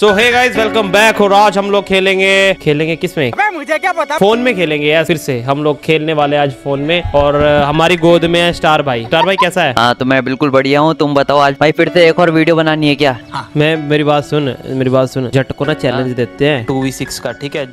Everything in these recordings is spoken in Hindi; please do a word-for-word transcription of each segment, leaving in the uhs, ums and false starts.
सो हे गाइस वेलकम बैक। और आज हम लोग खेलेंगे खेलेंगे किसमें? अबे मुझे क्या पता, फोन में खेलेंगे यार। फिर से हम लोग खेलने वाले आज फोन में। और हमारी गोद में है स्टार भाई। स्टार भाई कैसा है? हाँ तो मैं बिल्कुल बढ़िया हूँ, तुम बताओ। आज भाई फिर से एक और वीडियो बनानी है क्या? हाँ। मैं मेरी बात सुन मेरी बात सुन झट को ना चैलेंज हाँ। देते हैं टू वी सिक्स का, ठीक है?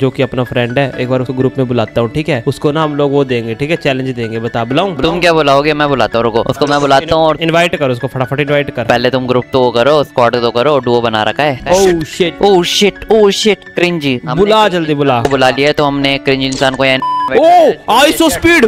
जो की अपना फ्रेंड है, एक बार उसको ग्रुप में बुलाता हूँ, ठीक है? उसको ना हम लोग वो देंगे, ठीक है? चैलेंज देंगे। बता बुलाऊँ? तुम क्या बुलाओगे? मैं बुलाता हूँ, रुको। उसको मैं बुलाता हूँ और इन्वाइट करो उसको, फटाफट इन्वाइट कर। पहले तुम ग्रुप तो करो, स्क्वाड तो करो, डुओ बना रहा oh shit oh shit oh shit cringy. बुला जल्दी, बुला बुला लिया तो हमने क्रिंजी इंसान को। ओह आईशो स्पीड,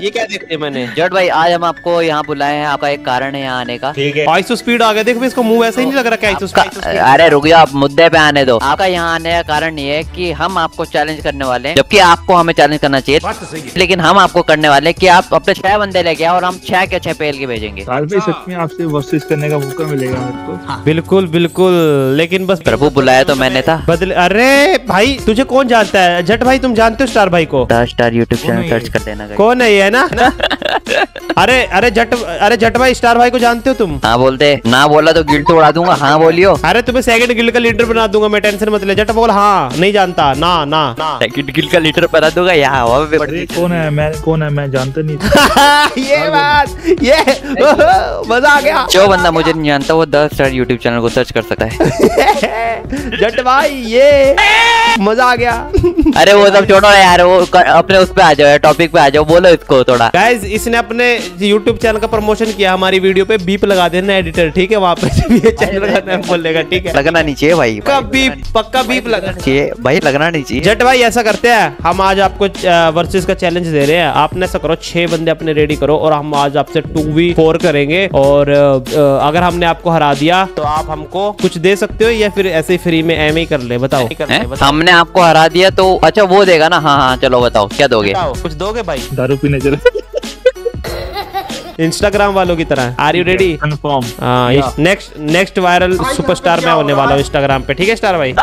ये क्या देखते मैंने। जट भाई आज हम आपको यहाँ बुलाए हैं, आपका एक कारण है यहाँ आने का, ठीक है? आईशो स्पीड आ गया, देखो इसको मुंह ऐसे ही नहीं लग रहा क्या। अरे रुक जाओ, आप मुद्दे पे आने दो। आपका यहाँ आने का कारण ये है कि हम आपको चैलेंज करने वाले हैं, जबकि आपको हमें चैलेंज करना चाहिए, लेकिन हम आपको करने वाले कि आप अपने छह बंदे लेके आओ और हम छह के छह पहल के भेजेंगे। आपसे वर्सेस करने का मौका मिलेगा मेरे को। बिल्कुल बिल्कुल, लेकिन बस प्रभु बुलाया तो मैंने था बदले। अरे भाई तुझे कौन जानता है? जट भाई तुम जानते हो स्टार भाई को? स्टार यूट्यूब चैनल सर्च कर देना, कौन है ये, है ना? अरे अरे जट अरे जट भाई स्टार भाई को जानते हो तुम? हाँ बोलते ना, बोला तो गिल्ड उड़ा दूंगा। हाँ बोलियो। अरे तुम्हें सेकंड गिल्ड का लीडर बना दूंगा मैं, टेंशन मत ले। जट बोल हाँ नहीं जानता ना ना, ना। सेकंड गिल्ड का लीडर बना दूंगा। यहाँ कौन है? मैं कौन है? मैं जानता नहीं। ये बात ये मजा आ गया। जो बंदा मुझे नहीं जानता वो दस स्टार यूट्यूब चैनल को सर्च कर सकता है। जट भाई ये मजा आ गया। अरे वो सब छोड़ो यार, वो अपने उस पे आ जाओ, टॉपिक पे आ जाओ। बोलो इसको थोड़ा। गाइस इसने अपने यूट्यूब चैनल का प्रमोशन किया, हमारी वीडियो पे बीप लगा देना एडिटर, ठीक है? वहाँ पे चैनल लगाना बोलेगा, ठीक है? लगना नहीं चाहिए भाई, पक्का बीप, पक्का बीप लगना चाहिए भाई, लगना नहीं चाहिए। जट भाई ऐसा करते हैं, हम आज आपको वर्सेस का चैलेंज दे रहे हैं। आपने ऐसा करो, छह बंदे अपने रेडी करो और हम आज आपसे टू वी फोर करेंगे। और अगर हमने आपको हरा दिया तो आप हमको कुछ दे सकते हो या फिर ऐसे फ्री में एम ही कर ले, बताओ। हमने आपको हरा दिया तो अच्छा वो देगा ना? हाँ हाँ चलो बताओ क्या दोगे? कुछ दोगे भाई? दारू पीने चले इंस्टाग्राम वालों की तरह। Are you ready? Confirm. Next next viral superstar मैं होने वाला हूँ इंस्टाग्राम पे, ठीक है स्टार भाई?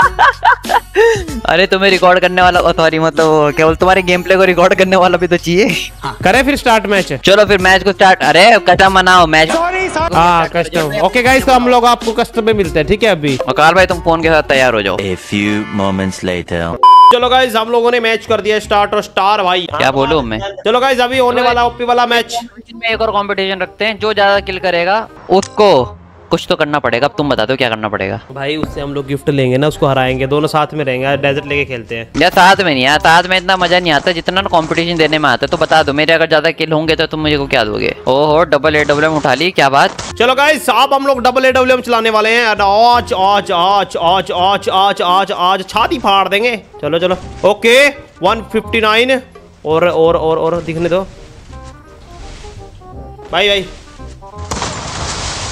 अरे तुम्हें रिकॉर्ड करने वाला, सॉरी मतलब केवल तुम्हारे गेम प्ले को रिकॉर्ड करने वाला भी तो चाहिए। करे फिर स्टार्ट मैच। चलो फिर मैच को स्टार्ट। अरे कस्टम बनाओ मैच। हाँ कस्टम। ओके गाइस तो हम लोग आपको कस्टम में मिलते हैं, ठीक है? अभी वकार भाई तुम फोन के साथ तैयार हो जाओ। A few moments later. चलो गाइस हम लोगों ने मैच कर दिया स्टार्ट। और स्टार भाई क्या बोलूं मैं? चलो गाइस अभी होने वाला ओपी वाला मैच में एक और कंपटीशन रखते हैं, जो ज्यादा किल करेगा उसको कुछ तो करना पड़ेगा। अब तुम बता दो क्या करना पड़ेगा। भाई उससे हम लोग गिफ्ट लेंगे ना, उसको हराएंगे, दोनों साथ में रहेंगे। डेजर्ट लेके खेलते हैं यार। साथ में नहीं यार, साथ में इतना मजा नहीं आता जितना ना कंपटीशन देने में आता है। तो बता दो मेरे, अगर ज्यादा किल होंगे तो तुम मुझे को क्या दोगे? ओहो डबल ए डब्ल्यू एम उठा ली, क्या बात। चलो गाइस अब हम लोग डबल ए डब्ल्यू एम चलाने वाले हैं। आज आज आज आज आज आज आज आज छाती फाड़ देंगे। चलो चलो ओके वन फिफ्टी नाइन। और और और और दिखने दो भाई भाई।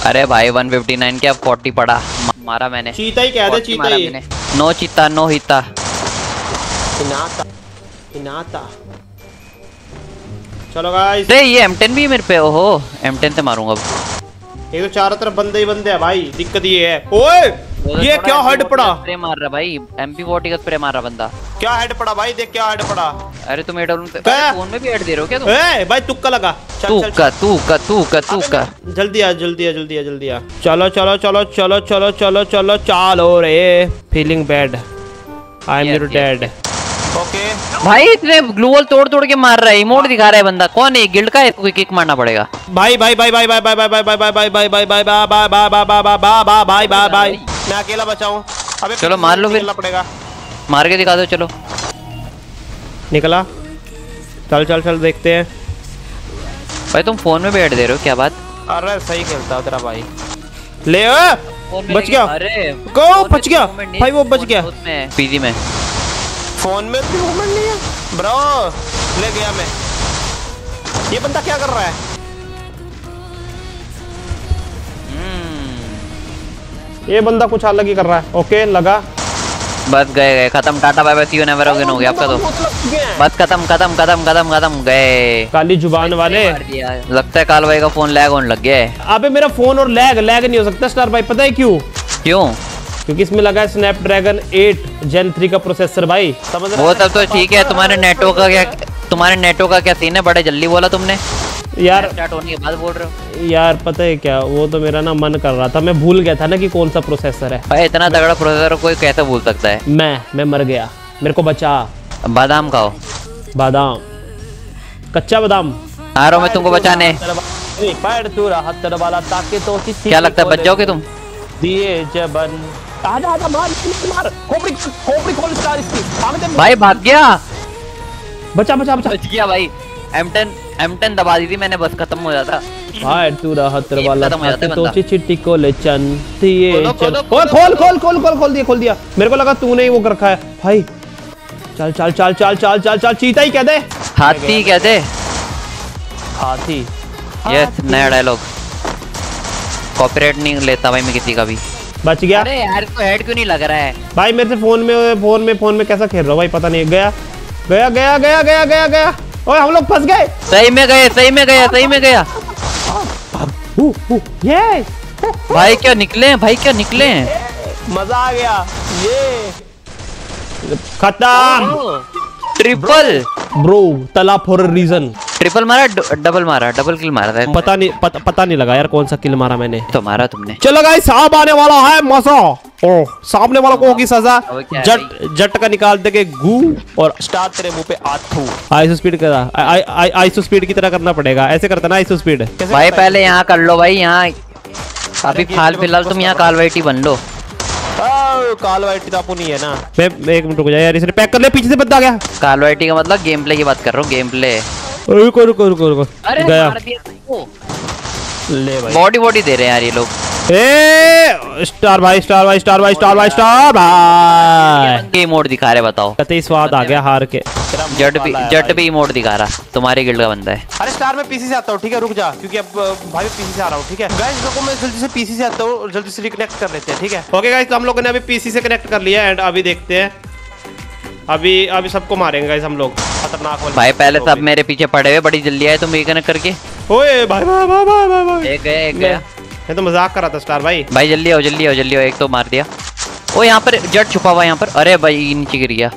अरे भाई वन फिफ्टी नाइन क्या फोर्टी पड़ा, मारा मैंने। चीता ही कह दे, चीता ही। नो चीता नो हिता। हिनाता हिनाता। चलो गाइस अरे ये एम टेन भी मेरे पे। ओहो एम टेन से मारूंगा अब। ये तो चारों तरफ बंदे ही बंदे हैं भाई, दिक्कत ये है। ओए ये क्या हेड पड़ा? स्प्रे मार रहा भाई, एम पी फोर्टी का स्प्रे मार रहा बंदा। क्या हेड पड़ा भाई, देख क्या हेड पड़ा। अरे तुम एडब्ल्यू पे फोन में भी ऐड दे रहे हो क्या तुम? ए भाई तुक्का लगा। तुक्का तुक्का तुक्का तुक्का। जल्दी आ जल्दी आ जल्दी आ जल्दी आ। चलो चलो चलो चलो चलो चलो चलो चलो रे। Feeling bad I am your dad. Okay भाई इतने ग्लूवॉल तोड़ तोड़ के मार रहा है, इमोट दिखा रहा है बंदा। कौन है? गिल्ड का है, कोई किक मारना पड़ेगा भाई। भाई भाई भाई भाई भाई भाई भाई भाई भाई भाई भाई भाई भाई भाई भाई मैं अकेला बचा हूं। अबे चलो मार लो, फिर पड़ेगा मार के दिखा दो। चलो निकला, चल चल चल देखते हैं भाई। तुम फोन में बैठ दे रहे हो, क्या बात। अरे सही खेलता तेरा भाई। ले बच गया। अरे को बच गया भाई, वो बच गया पीजी में। फोन में भी मूवमेंट नहीं है ब्रो। ले गया मैं। ये बंदा क्या कर रहा है? hmm. ये बंदा कुछ अलग ही कर रहा है। ओके लगा, बस गए गए खत्म, tata bye bye, see you never again हो गया आपका तो। बस खत्म खत्म खत्म खत्म खत्म गए। काली जुबान वाले, लगता है काल भाई का फोन लैग होने लग गया है। अबे मेरा फोन और लैग लैग नहीं हो सकता स्टार भाई, पता है क्यों? क्यों? क्योंकि इसमें लगा है स्नैपड्रैगन एट जेन थ्री का प्रोसेसर भाई। वो सब तो ठीक है, तुम्हारे नेटवर्क का क्या तुम्हारे नेटवर्क का क्या सीन है? बड़े जल्दी बोला तुमने। यार होने के बाद बोल रहे हो यार। पता है क्या, वो तो मेरा ना मन कर रहा था, मैं भूल गया था ना कि कौन सा प्रोसेसर है। इतना तगड़ा प्रोसेसर कोई कैसे भूल सकता है। मैं मैं मर गया, मेरे को बचा। बादाम खाओ, बादाम, कच्चा बादाम आ रहा हूँ मैं तुमको बचाने। तो क्या लगता है बच जाओगे तुम? दिए जबन मार, खोपड़ी खोपड़ी खोल इसकी। भाई भाग गया, बचा बचा बचा बच गया भाई। M टेन M टेन दबा दी थी मैंने, बस खत्म हो जाता। हाय तू राहत वाला तो चिट्टी को ले चन दिए। खोल खोल खोल खोल खोल दिया खोल दिया। मेरे को लगा तूने ही वो कर रखा है भाई। चल चल चल चल चल चल चल चीता ही कह दे, हाथी कह दे, हाथी। यस नया डायलॉग, कॉपीराइट नहीं लेता भाई मैं किसी का भी। बच गया। अरे यार इसको हेड क्यों नहीं लग रहा है भाई? मेरे से फोन में फोन में फोन में कैसा खेल रहा हूं भाई, पता नहीं। गया गया गया गया गया गया गया। ओए हम लोग फंस गए। सही में गए, सही में गया, सही में गया। ये भाई क्या निकले हैं, भाई क्या निकले हैं। मजा आ गया। ये खत्म। ट्रिपल ब्रो, तला फॉर अ रीजन। ट्रिपल मारा, डबल मारा, डबल किल मारा था। पता नहीं पत, पता नहीं लगा यार कौन सा किल मारा मैंने। तो मारा तुमने। चलो गाइस सांप आने वाला है, मजा। ओ, सामने वालों को होगी सजा। जट जट का निकाल देंगे गू और स्टार तेरे मुंह पे आथू। आईसो स्पीड करा, आई आई आईसो स्पीड की तरह करना पड़ेगा। ऐसे करता ना आईसो स्पीड भाई। पहले यहाँ कर लो भाई, यहाँ अभी हाल फिलहाल तुम यहाँ कालवाइटी बन लो। कालवाइटी तो आपको नहीं है ना। मैं एक मिनट रुक जा यार, इसने पैक कर ले, पीछे से बंदा आ गया। कालवाइटी का मतलब गेम प्ले की बात कर रहा हूँ, गेम प्ले। रुको रुको रुको रुको, गया। बॉडी बॉडी दे रहे हैं यार ये लोग। ए स्टार भाई स्टार भाई स्टार भाई स्टार भाई स्टार भाई के इमोट दिखा रहे, बताओ। कतई स्वाद आ गया हार के। जट भी जट भी इमोट दिखा रहा, तुम्हारे गिल्ड का बंदा है। अरे स्टार मैं पीसी से आता हूँ, ठीक है रुक जा, क्योंकि अब भाई पीसी से आ रहा हूँ। ठीक है गाइस देखो, मैं जल्दी से पीसी से आता हूँ और जल्दी से रिकनेक्ट कर लेते हैं। ठीक है ओके गाइस, हम लोगों ने अभी पीसी से कनेक्ट कर लिया एंड अभी देखते हैं। अभी अभी सबको मारेंगे गाइस हम लोग, खतरनाक भाई। पहले सब मेरे पीछे पड़े हुए, बड़ी जल्दी आए तुम रिकनेक्ट करके। ओए भाई भाई भाई भाई, एक गया एक गया। मैं तो मजाक कर रहा था स्टार भाई। भाई जल्दी आओ जल्दी आओ जल्दी आओ। एक तो मार दिया। ओ यहाँ पर जट छुपा हुआ यहाँ पर। अरे भाई नीचे गिर गया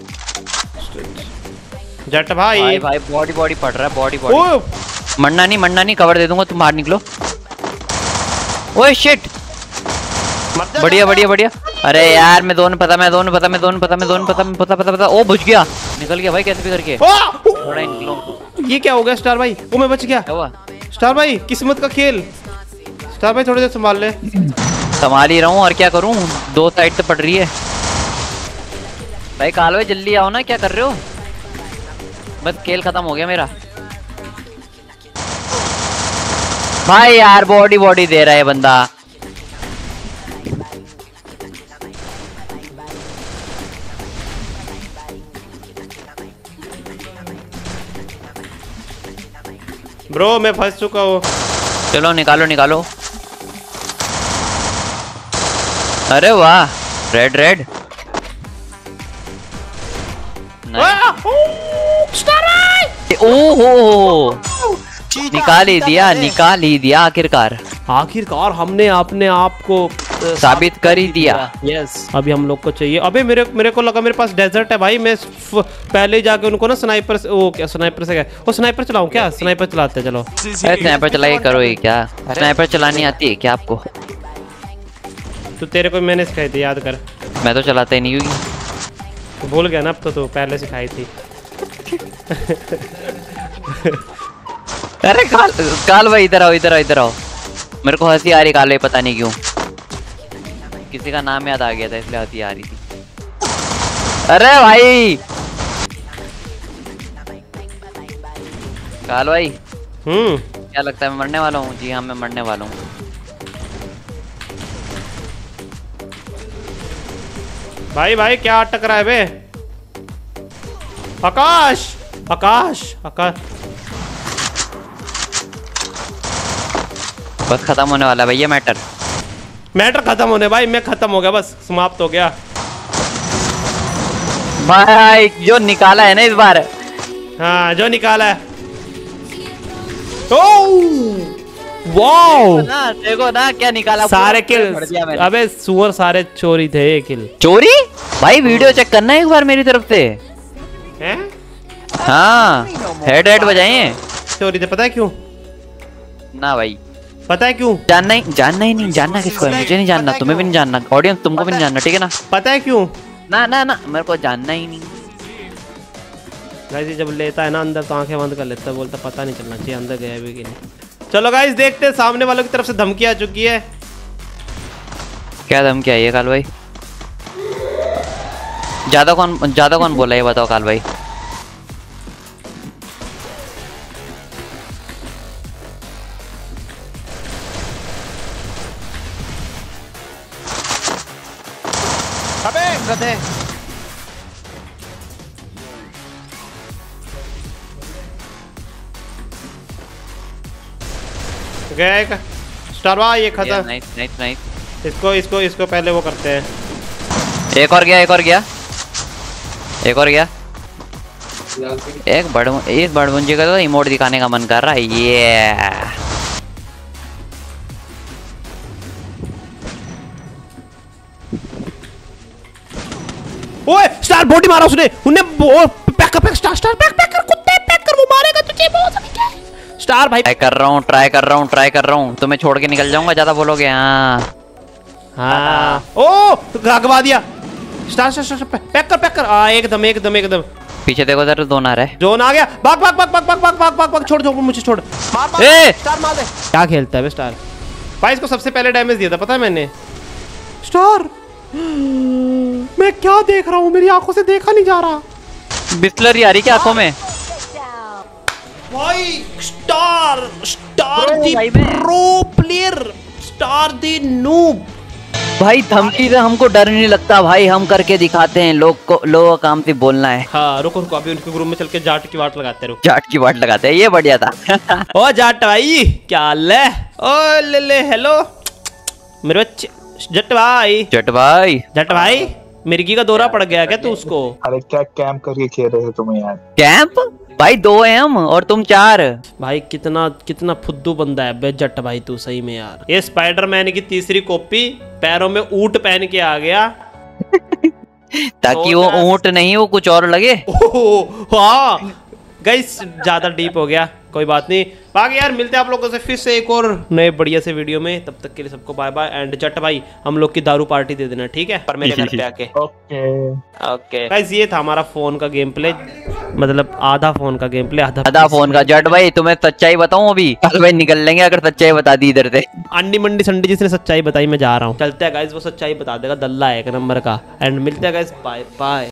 जट भाई। भाई भाई बॉडी बॉडी पड़ रहा है, बॉडी बॉडी। मरना नहीं मरना नहीं, कवर दे दूंगा, तुम बाहर निकलो। ओए शिट, बढ़िया बढ़िया बढ़िया। अरे यार मैं दोनों पता मैं दोनों पता मैं दोनों पता मैं दोनों पता मैं पता पता पता। ओ बच गया, निकल गया भाई कैसे भी करके। थोड़ा निकलो। ये क्या हो गया स्टार भाई? ओ मैं बच गया स्टार भाई, किस्मत का खेल। स्टार भाई थोड़ी देर संभाल ले। संभाल ही रहा हूँ और क्या करूँ, दो साइड से पड़ रही है। भाई कालवे जल्दी आओ ना, क्या कर रहे हो? बस खेल खत्म हो गया मेरा भाई। यार बॉडी बॉडी दे रहा है बंदा। ब्रो मैं फंस चुका हूँ। चलो निकालो निकालो। अरे वाह रेड रेड। ओहो निकाल ही दिया निकाल ही दिया। आखिरकार आखिरकार हमने अपने आप को साबित कर ही दिया। यस अभी हम लोग को चाहिए। अबे मेरे मेरे को लगा मेरे पास डेजर्ट है भाई। मैं पहले जाके उनको ना स्नाइपर से, वो क्या स्नाइपर से गए, वो स्नाइपर चलाऊं क्या? स्नाइपर चलाते चलो। स्नाइपर चलाइए करो ये क्या, स्नाइपर चलानी आती है क्या आपको? तो तेरे को मैंने सिखाई थी याद कर। मैं तो चलाता ही नहीं क्योंकि भूल गया ना अब तो, तो पहले सिखाई थी। अरे काल काल भाई इधर आओ इधर आओ इधर आओ। मेरे को हंसी आ रही काल भाई, पता नहीं क्यों किसी का नाम याद आ गया था इसलिए हंसी आ रही थी। अरे भाई काल भाई हम्म क्या लगता है मैं मरने वाला हूँ? जी हाँ मैं मरने वाला हूँ। भाई भाई क्या अटक रहा है बे? आकाश आकाश आकाश। बस खत्म होने वाला है भैया मैटर, मैटर खत्म होने भाई। मैं खत्म हो गया बस, समाप्त हो गया भाई। जो निकाला है ना इस बार, हाँ जो निकाला है। वाओ देखो ना क्या निकाला, सारे किल। अबे सुअर सारे चोरी थे, ये किल चोरी। भाई वीडियो चेक करना एक बार मेरी तरफ से हैं। हाँ हेड हेड बजाएं, चोरी थे। पता है क्यों? ना भाई, पता है क्यों? जानना ही जानना ही नहीं जानना किसको है? मुझे नहीं जानना, तुम्हें भी नहीं जानना, ऑडियंस तुमको भी नहीं जानना, ठीक है ना? पता है क्यों? ना ना ना मेरे को जानना ही नहीं। गाइस जब लेता है ना अंदर तो आंखें बंद कर लेता है, बोलता पता नहीं चलना चाहिए अंदर गया भी कि नहीं। चलो गाइस देखते हैं, सामने वालों की तरफ से धमकी आ चुकी है। क्या धमकी आई है काल भाई? ज्यादा कौन ज्यादा कौन बोला ये बताओ काल भाई? अबे गए स्टारवा ये खत्म। Nice nice nice. इसको इसको इसको पहले वो करते हैं। एक और गया एक और गया एक और गया एक बड़ एक बड़ मुंजी का तो इमोट दिखाने का मन कर रहा है। ये ओए स्टार बॉडी मारा उसने, उन्हें pack pack star star pack pack कर कुत्ते पैक कर, वो मारेगा तुझे बहुत सभी स्टार भाई। कर रहा हूं ट्राई कर रहा हूं ट्राई कर रहा हूं तुम्हें छोड़ के निकल जाऊंगा ज्यादा बोलोगे। हां हां ओ गगवा दिया स्टार स्टार पैक कर पैक कर आ एकदम एकदम एकदम। पीछे देखो जरा जोन आ रहा है, जोन आ गया, भाग भाग भाग भाग भाग भाग भाग छोड़ छोड़ मुझे छोड़ मार ए स्टार मार दे। क्या खेलता है बे स्टार भाई, इसको सबसे पहले डैमेज दिया था पता है मैंने। स्टार मैं क्या देख रहा हूँ, मेरी आंखों से देखा नहीं जा रहा, बिस्लरी आ रही क्या आंखों में? भाई star star the pro player star the noob भाई, धमकी से हमको डर नहीं लगता भाई, हम करके दिखाते हैं, लोग को लोगों का काम से बोलना है। हाँ रुको रुको अभी उनके ग्रुप में चल के जाट की वाट लगाते हैं, जाट की वाट लगाते हैं, ये बढ़िया था। ओ जाट भाई क्या हाल है? ओ ले ले हेलो मेरे बच्चे जट भाई जट भाई जट भाई मिर्गी का दौरा पड़ गया क्या तू उसको? अरे क्या कैंप करके खेल रहे हो तुम यार? कैंप भाई दो हैं हम और तुम चार भाई, कितना कितना फुद्दू बंदा है बे जट भाई तू सही में यार। ये स्पाइडरमैन की तीसरी कॉपी पैरों में ऊंट पहन के आ गया ताकि वो ऊंट नहीं वो कुछ और लगे। हाँ गाइस ज्यादा डीप हो गया, कोई बात नहीं। बाकी यार मिलते हैं आप लोगों से फिर से एक और नए बढ़िया से वीडियो में, तब तक के लिए सबको बाय बाय। एंड जट भाई हम लोग की दारू पार्टी दे देना ठीक है, पर मेरे घर पे आके। ओके ओके गाइस ये था हमारा फोन का गेम प्ले, मतलब आधा फोन का गेम प्ले आधा आधा फोन का। जट भाई तुम्हें सच्चाई बताऊं अभी? कल भाई निकल लेंगे अगर सच्चाई बता दी इधर से। अंडी मंडी संडी जिसने सच्चाई बताई मैं जा रहा हूँ, चलते है गाइस वो सच्चाई बता देगा, दल्ला है एक नंबर का। एंड मिलते हैं गाइस बाय बाय।